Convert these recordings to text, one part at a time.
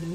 Blue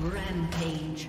Rampage.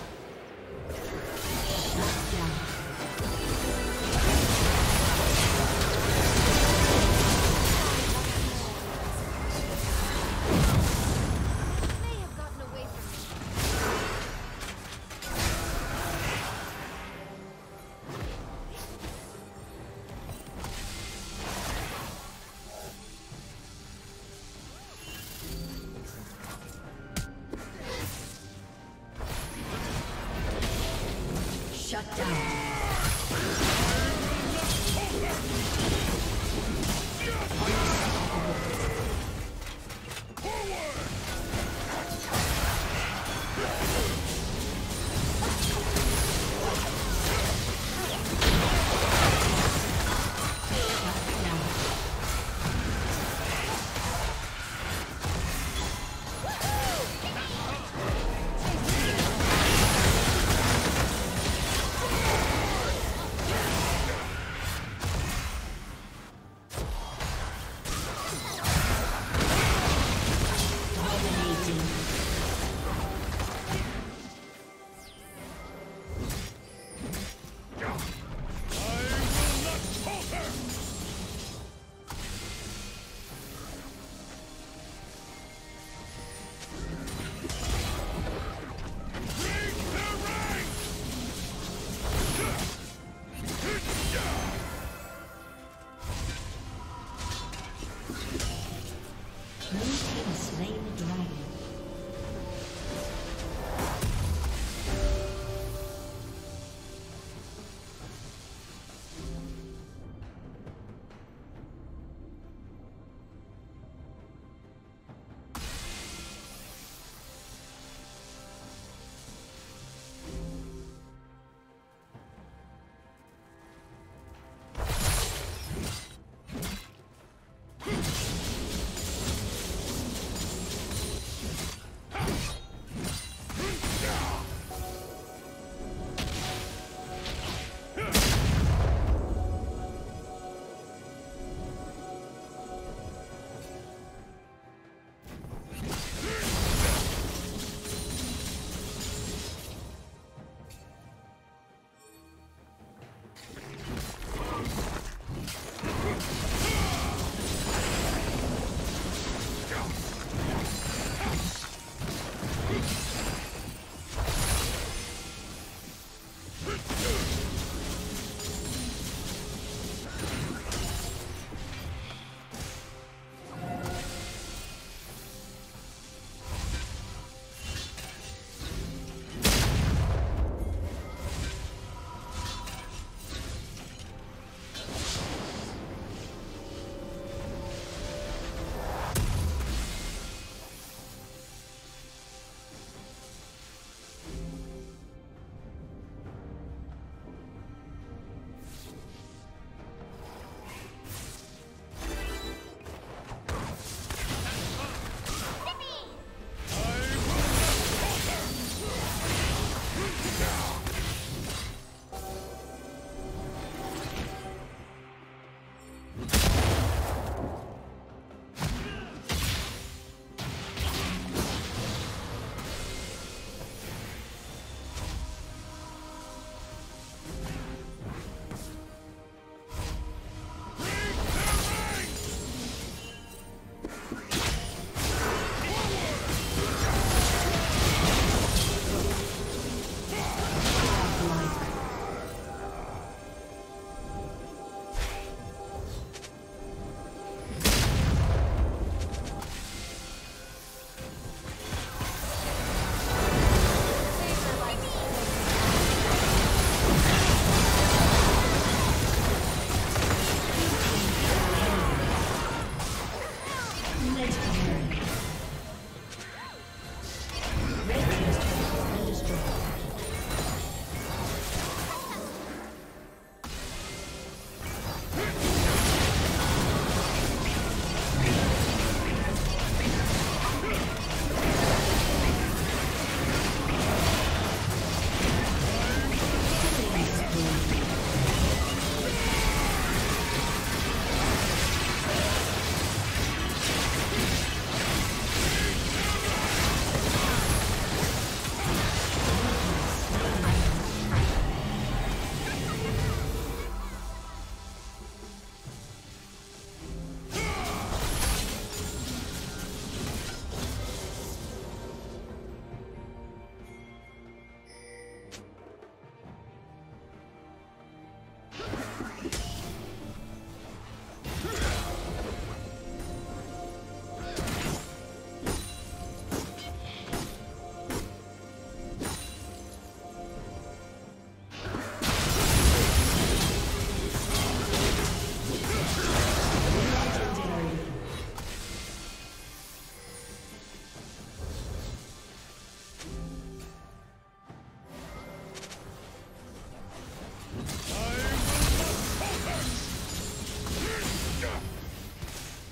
Shut down.